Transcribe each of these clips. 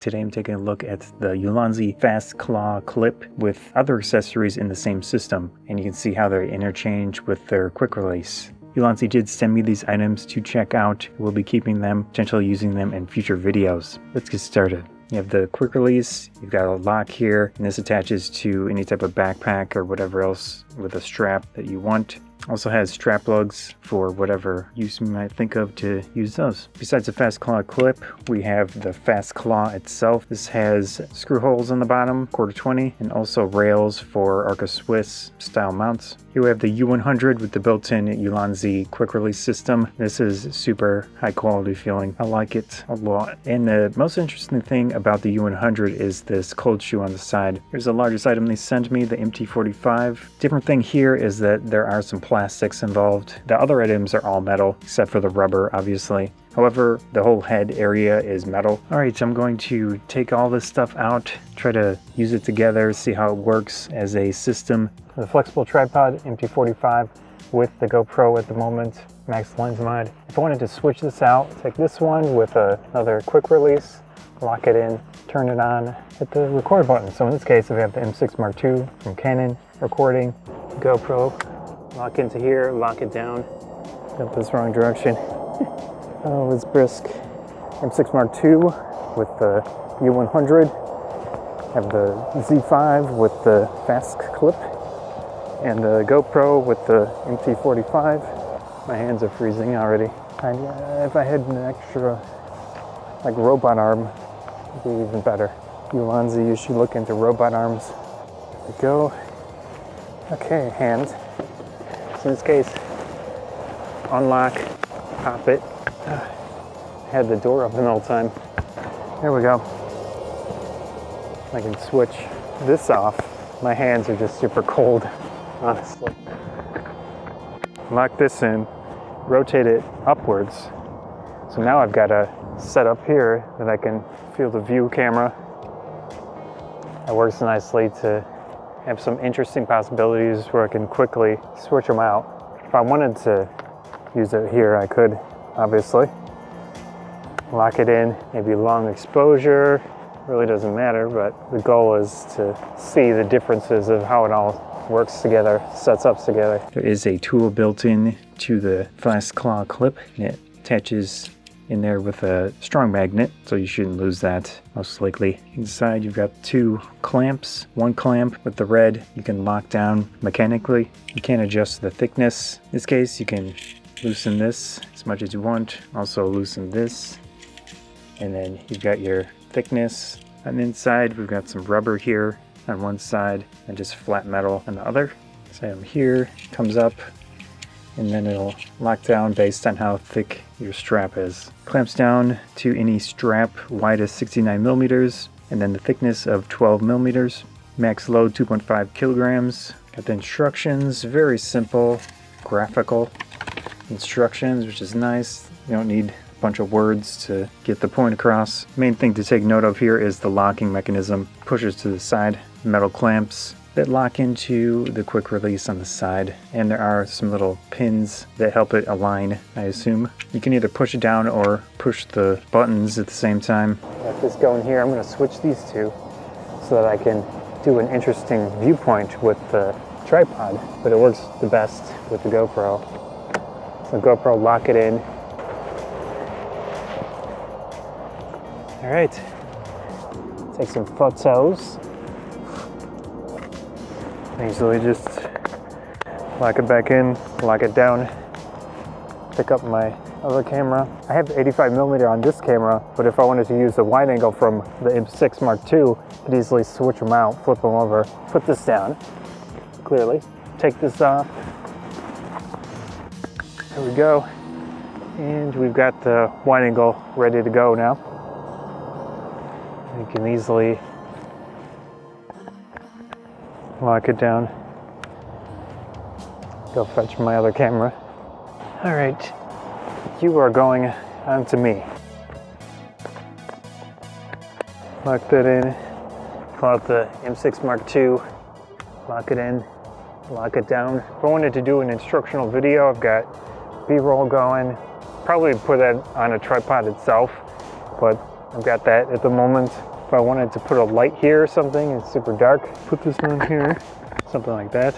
Today I'm taking a look at the Ulanzi Fast Claw Clip with other accessories in the same system, and you can see how they interchange with their quick release. Ulanzi did send me these items to check out. We'll be keeping them, potentially using them in future videos. Let's get started. You have the quick release, you've got a lock here, and this attaches to any type of backpack or whatever else with a strap that you want. Also has strap lugs for whatever use you might think of to use those. Besides the Fast Claw Clip, we have the Fast Claw itself. This has screw holes on the bottom, 1/4-20, and also rails for Arca Swiss style mounts. Here we have the U100 with the built-in Ulanzi quick release system. This is super high quality feeling. I like it a lot. And the most interesting thing about the U100 is this cold shoe on the side. Here's the largest item they sent me, the MT45. Different thing here is that there are some plastics involved. The other items are all metal, except for the rubber, obviously. However, the whole head area is metal. All right, so I'm going to take all this stuff out, try to use it together, see how it works as a system. The flexible tripod, MT45 with the GoPro at the moment, max lens mod. If I wanted to switch this out, take this one with another quick release, lock it in, turn it on, hit the record button. So in this case, we have the M6 Mark II from Canon, recording, GoPro. Lock into here, lock it down. Nope, this wrong direction. Oh, it's brisk. M6 Mark II with the U100. Have the Z5 with the Fast Clip. And the GoPro with the MT45. My hands are freezing already. If I had an extra, like, robot arm, it'd be even better. Ulanzi, you should look into robot arms. There we go. Okay, hands. So in this case, unlock, pop it. I had the door open the whole time. There we go. I can switch this off. My hands are just super cold, honestly. Lock this in, rotate it upwards. So now I've got a set up here that I can feel the view camera. That works nicely to have some interesting possibilities where I can quickly switch them out. If I wanted to use it here, I could, obviously. Lock it in, maybe long exposure, really doesn't matter, but the goal is to see the differences of how it all works together, sets up together. There is a tool built in to the Fast Claw Clip, and it attaches in there with a strong magnet, so you shouldn't lose that most likely. Inside you've got two clamps. One clamp with the red you can lock down mechanically. You can't adjust the thickness. In this case you can loosen this as much as you want, also loosen this, and then you've got your thickness. On the inside we've got some rubber here on one side and just flat metal on the other. This item here comes up, and then it'll lock down based on how thick your strap is. Clamps down to any strap wide as 69 millimeters, and then the thickness of 12 millimeters. Max load 2.5 kilograms. Got the instructions, very simple graphical instructions, which is nice. You don't need a bunch of words to get the point across. Main thing to take note of here is the locking mechanism. Pushes to the side, metal clamps that lock into the quick release on the side, and there are some little pins that help it align, I assume. You can either push it down or push the buttons at the same time. Got this going here. I'm going to switch these two so that I can do an interesting viewpoint with the tripod, but it works the best with the GoPro. So GoPro, lock it in. All right, take some photos. Easily just lock it back in, lock it down, pick up my other camera. I have 85mm on this camera, but if I wanted to use the wide angle from the M6 Mark II, I could easily switch them out, flip them over, put this down, clearly. Take this off. There we go. And we've got the wide angle ready to go now. You can easily lock it down. Go fetch my other camera. All right, you are going on to me. Lock that in. Pull out the M6 Mark II. Lock it in. Lock it down. If I wanted to do an instructional video, I've got B-roll going. Probably put that on a tripod itself, but I've got that at the moment. If I wanted to put a light here or something, it's super dark. Put this one here, something like that.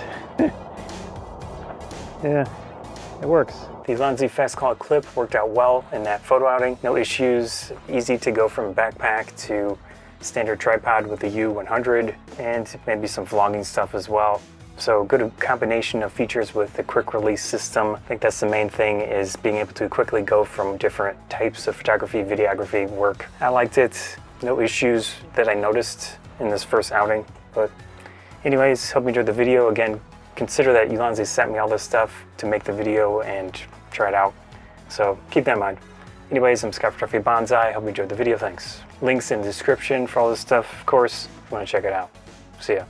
Yeah, it works. The Ulanzi Fast Claw Clip worked out well in that photo outing. No issues, easy to go from backpack to standard tripod with the U100, and maybe some vlogging stuff as well. So good combination of features with the quick release system. I think that's the main thing, is being able to quickly go from different types of photography, videography work. I liked it. No issues that I noticed in this first outing. But anyways, hope you enjoyed the video. Again, consider that Ulanzi sent me all this stuff to make the video and try it out. So keep that in mind. Anyways, I'm Scott Photography Banzai. Hope you enjoyed the video. Thanks. Links in the description for all this stuff, of course, if you want to check it out. See ya.